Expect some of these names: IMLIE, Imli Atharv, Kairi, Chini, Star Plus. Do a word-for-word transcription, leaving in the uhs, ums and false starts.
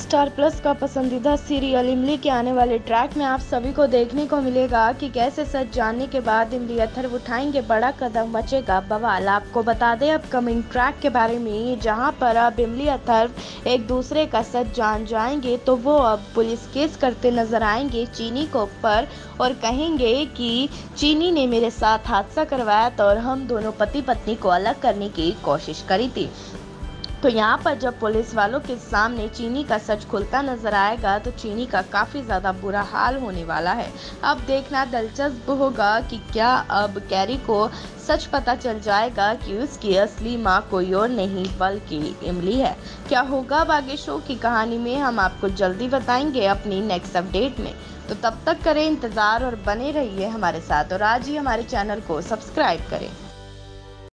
Star plus का पसंदीदा serial इमली के आने वाले ट्रैक में आप सभी को देखने को मिलेगा कि कैसे सच जानने के बाद इमली अथर्व उठाएंगे बड़ा कदम, मचेगा बवाल। आपको बता दें अपकमिंग ट्रैक के बारे में, जहां पर अब इमली अथर्व एक दूसरे का सच जान जाएंगे तो वो अब पुलिस केस करते नजर आएंगे चीनी को पर और कहेंगे कि चीनी ने मेरे साथ हादसा करवाया था और हम दोनों पति पत्नी को अलग करने की कोशिश करी थी। तो यहाँ पर जब पुलिस वालों के सामने चीनी का सच खुलता नजर आएगा तो चीनी का काफ़ी ज़्यादा बुरा हाल होने वाला है। अब देखना दिलचस्प होगा कि क्या अब कैरी को सच पता चल जाएगा कि उसकी असली माँ कोई और नहीं बल्कि इमली है। क्या होगा बाकी शो की कहानी में, हम आपको जल्दी बताएंगे अपनी नेक्स्ट अपडेट में। तो तब तक करें इंतज़ार और बने रहिए हमारे साथ और आज ही हमारे चैनल को सब्सक्राइब करें।